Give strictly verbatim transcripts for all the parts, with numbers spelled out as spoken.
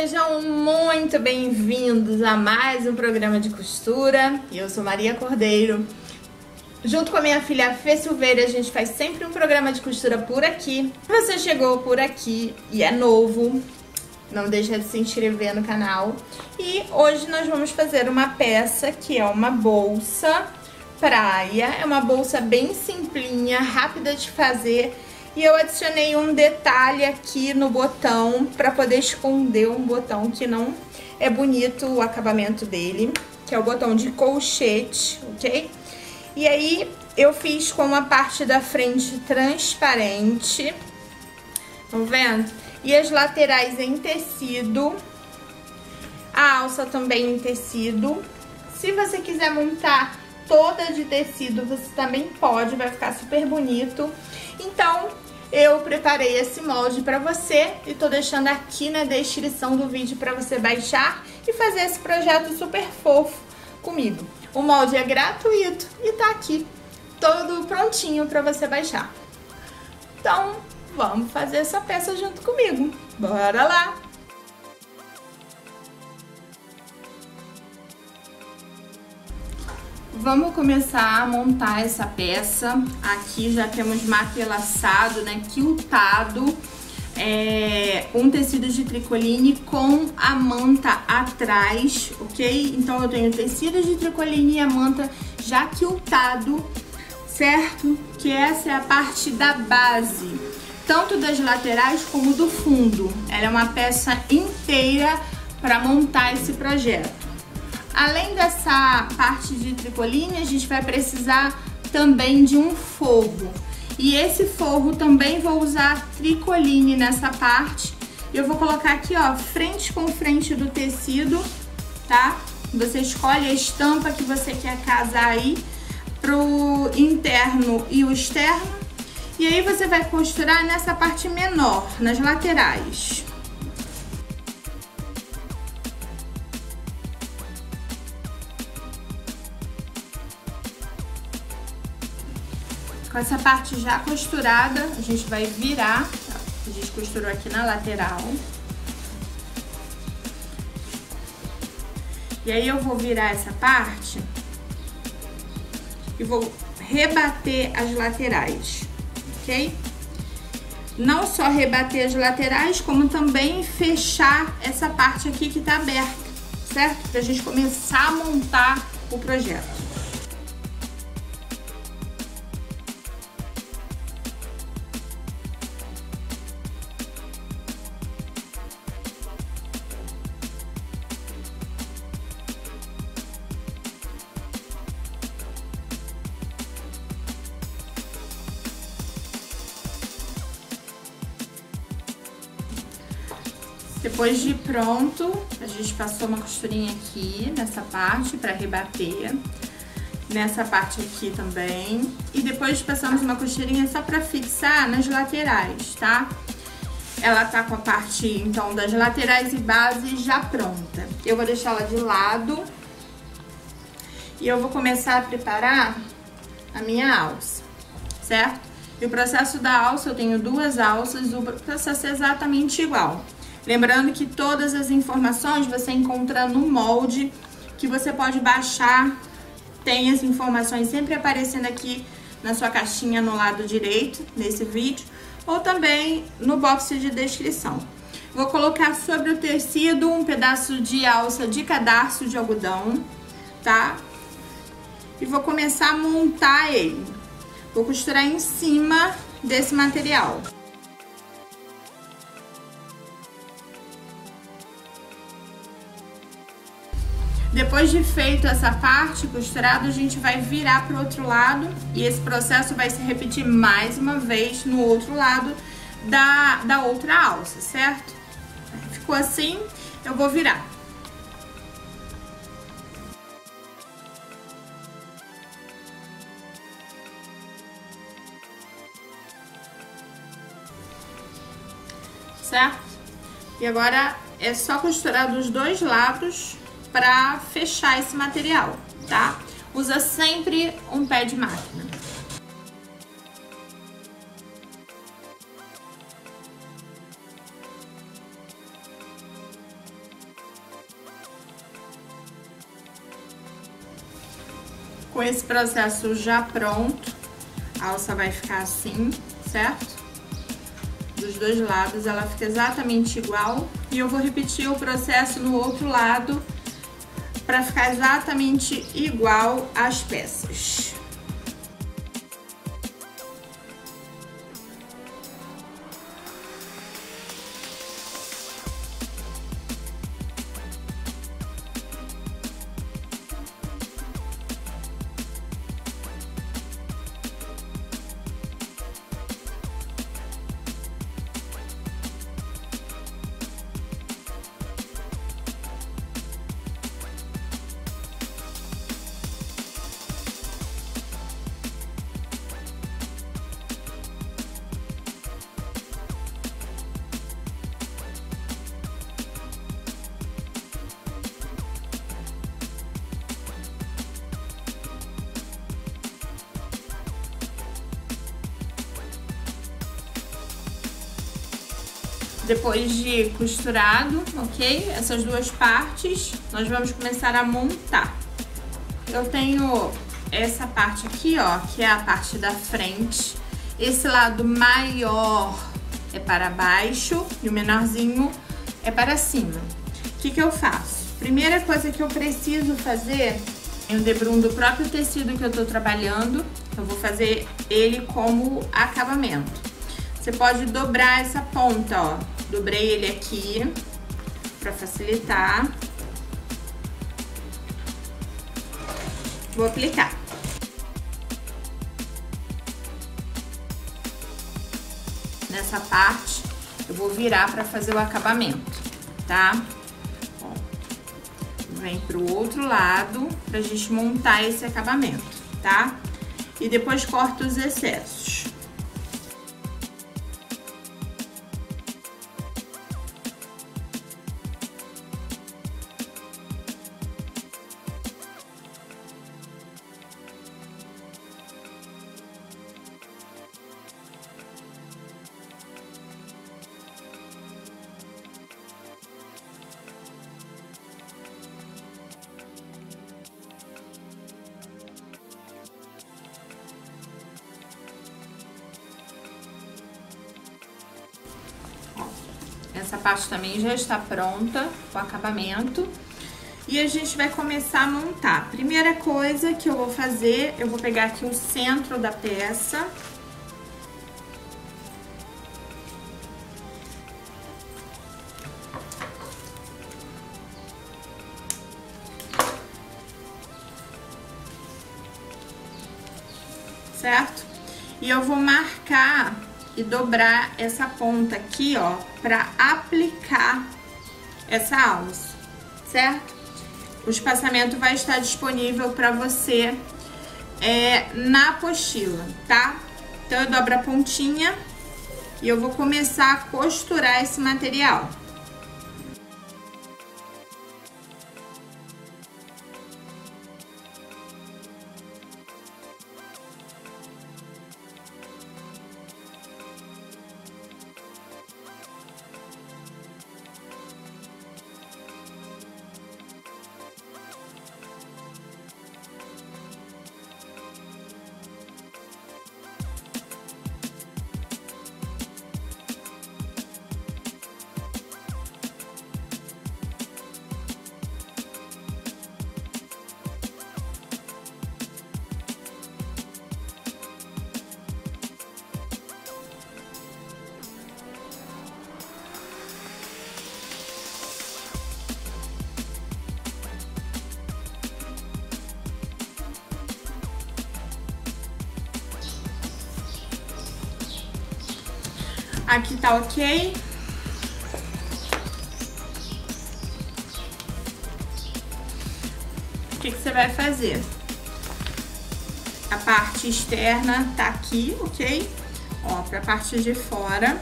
Sejam muito bem-vindos a mais um programa de costura. Eu sou Maria Cordeiro. Junto com a minha filha Fê Silveira, a gente faz sempre um programa de costura por aqui. Se você chegou por aqui e é novo, não deixa de se inscrever no canal. E hoje nós vamos fazer uma peça que é uma bolsa praia. É uma bolsa bem simplinha, rápida de fazer. E eu adicionei um detalhe aqui no botão para poder esconder um botão que não é bonito o acabamento dele, que é o botão de colchete, ok? E aí eu fiz com a parte da frente transparente, estão vendo? E as laterais em tecido, a alça também em tecido. Se você quiser montar toda de tecido, você também pode, vai ficar super bonito. Então, eu preparei esse molde para você e tô deixando aqui na descrição do vídeo para você baixar e fazer esse projeto super fofo comigo. O molde é gratuito e tá aqui todo prontinho para você baixar. Então, vamos fazer essa peça junto comigo. Bora lá! Vamos começar a montar essa peça. Aqui já temos matelaçado, né, quiltado, é, um tecido de tricoline com a manta atrás, ok? Então eu tenho tecido de tricoline e a manta já quiltado, certo? Que essa é a parte da base, tanto das laterais como do fundo. Ela é uma peça inteira para montar esse projeto. Além dessa parte de tricoline, a gente vai precisar também de um forro. E esse forro também vou usar tricoline nessa parte. Eu vou colocar aqui, ó, frente com frente do tecido, tá? Você escolhe a estampa que você quer casar aí pro interno e o externo. E aí você vai costurar nessa parte menor, nas laterais. Com essa parte já costurada, a gente vai virar, a gente costurou aqui na lateral. E aí eu vou virar essa parte e vou rebater as laterais, ok? Não só rebater as laterais, como também fechar essa parte aqui que tá aberta, certo? Pra gente começar a montar o projeto. Depois de pronto, a gente passou uma costurinha aqui nessa parte para rebater, nessa parte aqui também. E depois passamos uma costurinha só para fixar nas laterais, tá? Ela tá com a parte, então, das laterais e base já pronta. Eu vou deixar ela de lado e eu vou começar a preparar a minha alça, certo? E o processo da alça, eu tenho duas alças, o processo é exatamente igual. Lembrando que todas as informações você encontra no molde, que você pode baixar, tem as informações sempre aparecendo aqui na sua caixinha no lado direito, nesse vídeo, ou também no box de descrição. Vou colocar sobre o tecido um pedaço de alça de cadarço de algodão, tá? E vou começar a montar ele. Vou costurar em cima desse material. Depois de feito essa parte costurada, a gente vai virar para o outro lado e esse processo vai se repetir mais uma vez no outro lado da, da outra alça, certo? Ficou assim, eu vou virar. Certo? E agora é só costurar dos dois lados para fechar esse material, tá? Usa sempre um pé de máquina. com esse processo já pronto, a alça vai ficar assim, certo? Dos dois lados ela fica exatamente igual, e eu vou repetir o processo no outro lado para ficar exatamente igual às peças. Depois de costurado, ok? Essas duas partes, nós vamos começar a montar. Eu tenho essa parte aqui, ó, que é a parte da frente. Esse lado maior é para baixo e o menorzinho é para cima. O que que eu faço? Primeira coisa que eu preciso fazer, eu debrundo o próprio tecido que eu tô trabalhando. Eu vou fazer ele como acabamento. Você pode dobrar essa ponta, ó. Dobrei ele aqui para facilitar. Vou aplicar. Nessa parte eu vou virar para fazer o acabamento, tá? Ó, vem pro outro lado pra gente montar esse acabamento, tá? E depois corta os excessos. Essa parte também já está pronta, o acabamento. E a gente vai começar a montar. Primeira coisa que eu vou fazer, eu vou pegar aqui o centro da peça. Certo? E eu vou marcar e dobrar essa ponta aqui, ó, pra aplicar essa alça, certo? O espaçamento vai estar disponível pra você é, na apostila, tá? Então, eu dobro a pontinha e eu vou começar a costurar esse material. Aqui tá ok. O que que você vai fazer? A parte externa tá aqui, ok? Ó, pra parte de fora.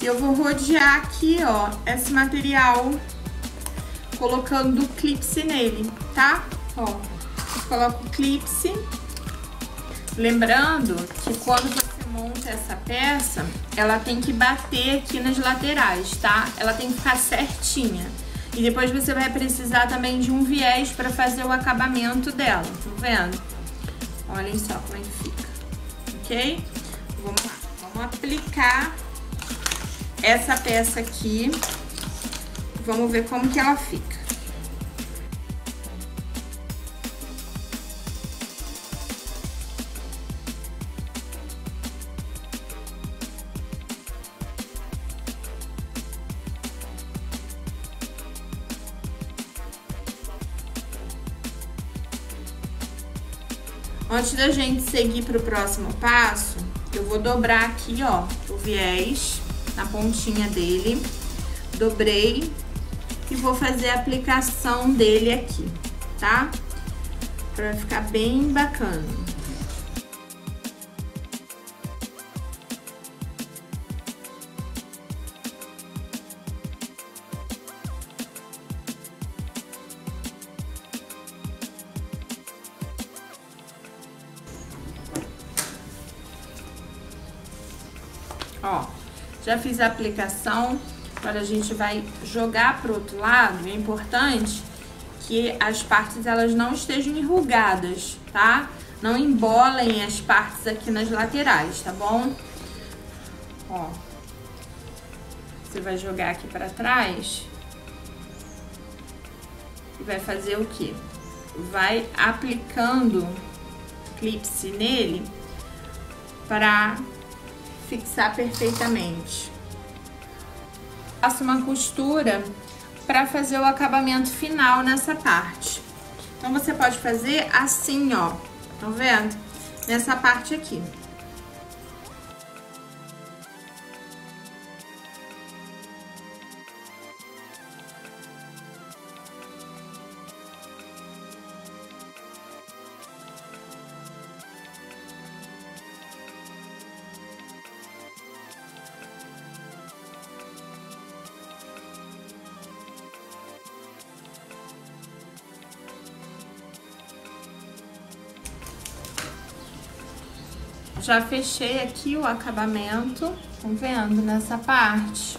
E eu vou rodear aqui, ó, esse material, colocando o clipse nele, tá? Ó, eu coloco o clipse. Lembrando que quando você monta essa peça, ela tem que bater aqui nas laterais, tá? Ela tem que ficar certinha. E depois você vai precisar também de um viés para fazer o acabamento dela, tá vendo? Olhem só como é que fica, ok? Vamos lá, vamos aplicar essa peça aqui. Vamos ver como que ela fica. Antes da gente seguir para o próximo passo, eu vou dobrar aqui, ó, o viés na pontinha dele. Dobrei e vou fazer a aplicação dele aqui, tá? Para ficar bem bacana. Ó, já fiz a aplicação, agora a gente vai jogar pro outro lado. É importante que as partes elas não estejam enrugadas, tá? Não embolem as partes aqui nas laterais, tá bom? Ó, você vai jogar aqui pra trás e vai fazer o quê? Vai aplicando clipse nele pra fixar perfeitamente. Faço uma costura para fazer o acabamento final nessa parte. Então você pode fazer assim, ó, estão vendo? Nessa parte aqui. Já fechei aqui o acabamento, estão vendo? Nessa parte.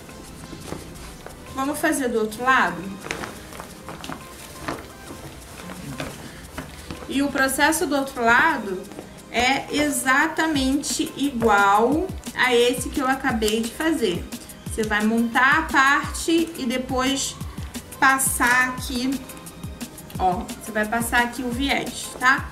Vamos fazer do outro lado? E o processo do outro lado é exatamente igual a esse que eu acabei de fazer. Você vai montar a parte e depois passar aqui, ó, você vai passar aqui o viés, tá?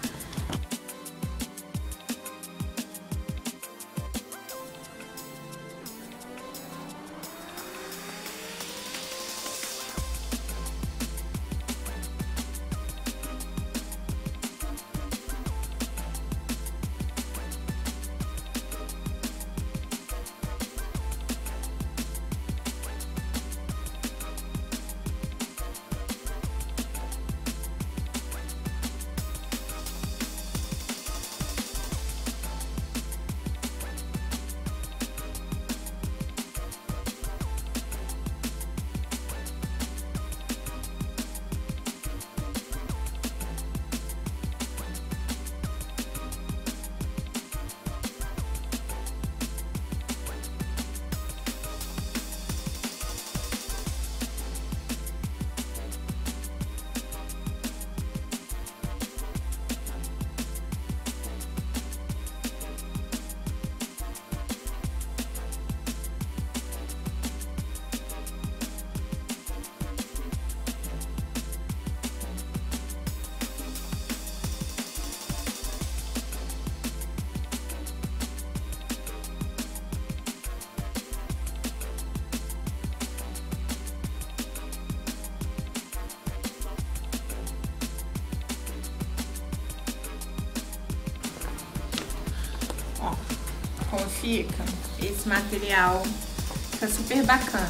Fica esse material, fica super bacana.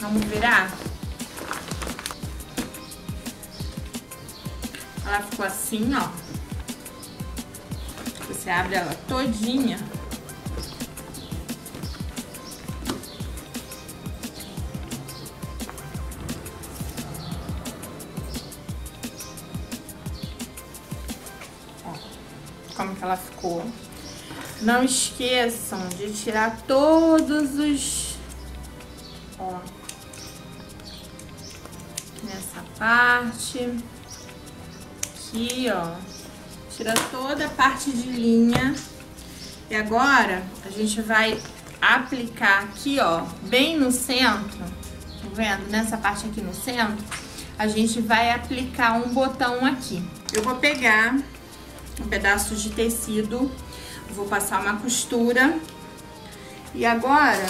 Vamos virar? Ela ficou assim, ó. Você abre ela todinha. Ó, como que ela ficou? Não esqueçam de tirar todos os, ó, nessa parte, aqui, ó, Tira toda a parte de linha. E agora, a gente vai aplicar aqui, ó, bem no centro. Tá vendo? Nessa parte aqui no centro, a gente vai aplicar um botão aqui. Eu vou pegar um pedaço de tecido, vou passar uma costura. E agora,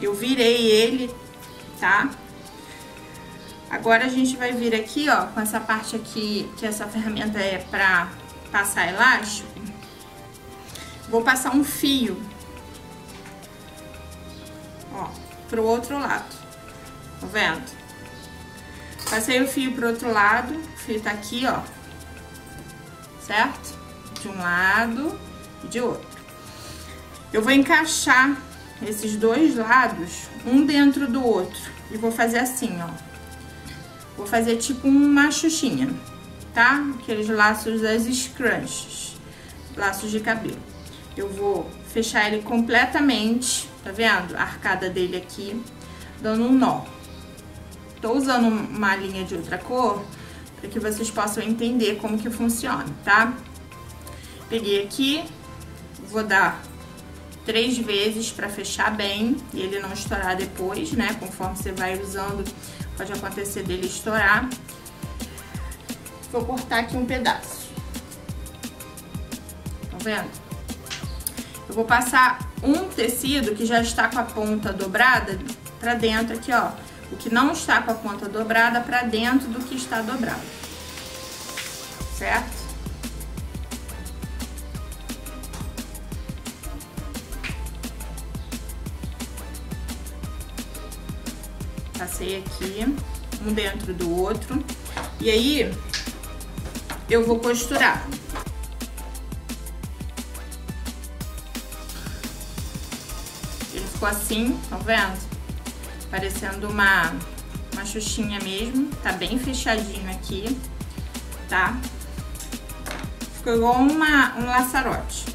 eu virei ele, tá? Agora a gente vai vir aqui, ó, com essa parte aqui, que essa ferramenta é pra passar elástico. Vou passar um fio, ó, pro outro lado, tá vendo? Passei o fio pro outro lado, o fio tá aqui, ó, certo? De um lado e de outro. Eu vou encaixar esses dois lados, um dentro do outro, e vou fazer assim, ó. Vou fazer tipo uma xuxinha, tá? Aqueles laços das scrunches, laços de cabelo. Eu vou fechar ele completamente, tá vendo? A arcada dele aqui, dando um nó. Tô usando uma linha de outra cor, para que vocês possam entender como que funciona, tá? Peguei aqui, vou dar três vezes para fechar bem, e ele não estourar depois, né? Conforme você vai usando, pode acontecer dele estourar. Vou cortar aqui um pedaço. Tá vendo? Eu vou passar um tecido que já está com a ponta dobrada pra dentro aqui, ó. O que não está com a ponta dobrada pra dentro do que está dobrado. Certo? Passei aqui, um dentro do outro, e aí eu vou costurar. Ele ficou assim, tá vendo? Parecendo uma, uma xuxinha mesmo, tá bem fechadinho aqui, tá? Ficou igual uma, um laçarote.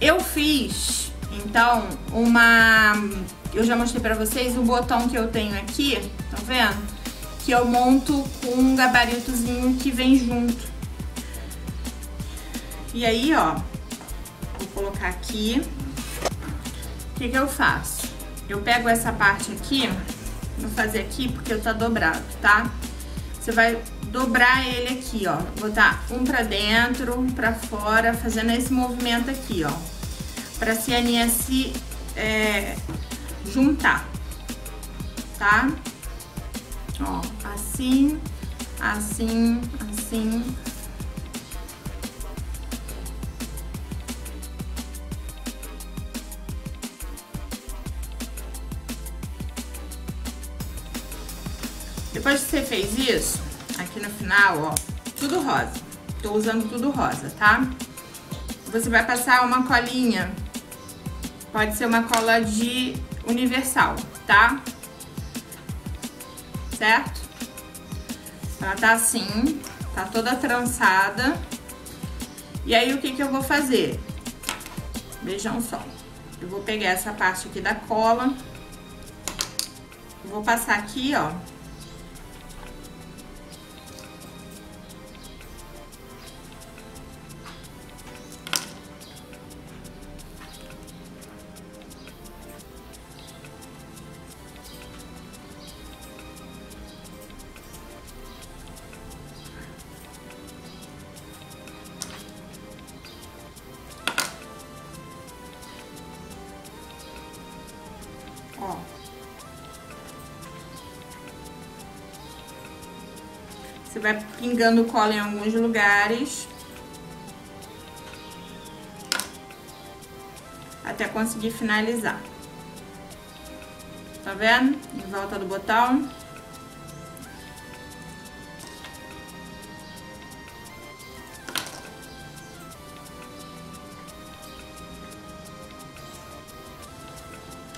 Eu fiz, então, uma... Eu já mostrei pra vocês o botão que eu tenho aqui, tá vendo? Que eu monto com um gabaritozinho que vem junto. E aí, ó, vou colocar aqui. O que que eu faço? Eu pego essa parte aqui, vou fazer aqui porque tá dobrado, tá? Você vai dobrar ele aqui, ó. Botar um pra dentro, um pra fora, fazendo esse movimento aqui, ó. Pra cianinha se... É... juntar, tá? Ó, assim, assim, assim. Depois que você fez isso, aqui no final, ó, tudo rosa. Tô usando tudo rosa, tá? Você vai passar uma colinha. Pode ser uma cola de universal, tá? Certo? Ela tá assim, tá toda trançada. E aí, o que que eu vou fazer? Vejam só. Eu vou pegar essa parte aqui da cola. Vou passar aqui, ó. Você vai pingando cola em alguns lugares, até conseguir finalizar. Tá vendo? Em volta do botão.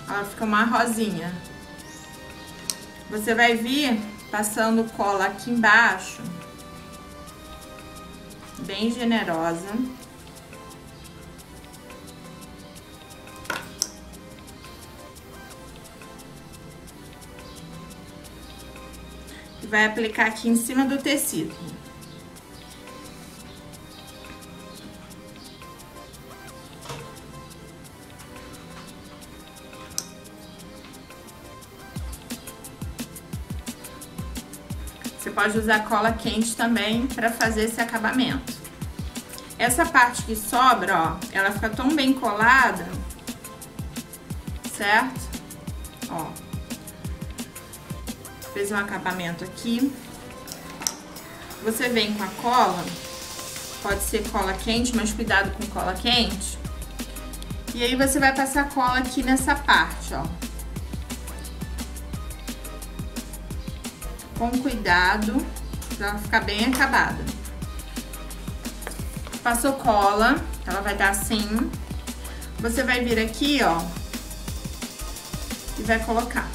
Ela fica uma rosinha. Você vai vir... passando cola aqui embaixo, bem generosa. E vai aplicar aqui em cima do tecido. pode usar cola quente também para fazer esse acabamento. Essa parte que sobra, ó, ela fica tão bem colada, certo? Ó, fez um acabamento aqui. Você vem com a cola, pode ser cola quente, mas cuidado com cola quente. E aí você vai passar cola aqui nessa parte, ó. Com cuidado, pra ela ficar bem acabada. Passou cola, ela vai dar assim. Você vai vir aqui, ó, e vai colocar.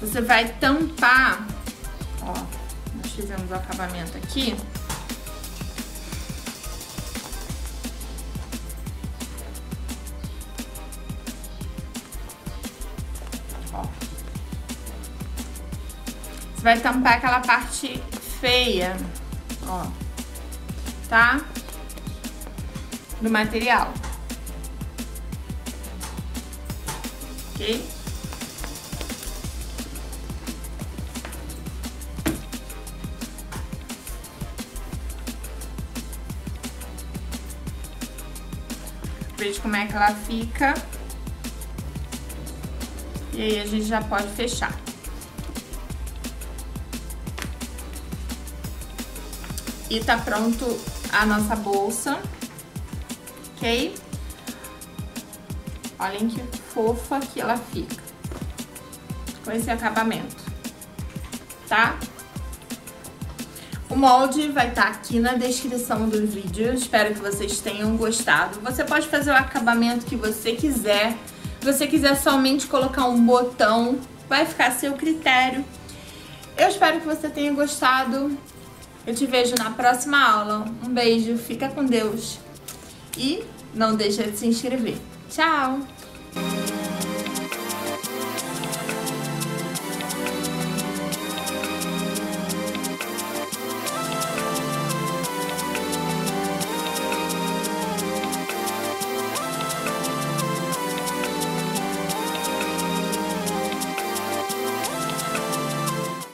Você vai tampar, ó, nós fizemos o acabamento aqui. Ó. Você vai tampar aquela parte feia, ó, tá? Do material. Ok? Veja como é que ela fica. E aí a gente já pode fechar. E tá pronto a nossa bolsa. Ok? Olhem que fofa que ela fica. Com esse acabamento. Tá? O molde vai estar aqui na descrição do vídeo, espero que vocês tenham gostado. Você pode fazer o acabamento que você quiser, se você quiser somente colocar um botão, vai ficar a seu critério. Eu espero que você tenha gostado, eu te vejo na próxima aula. Um beijo, fica com Deus e não deixa de se inscrever. Tchau!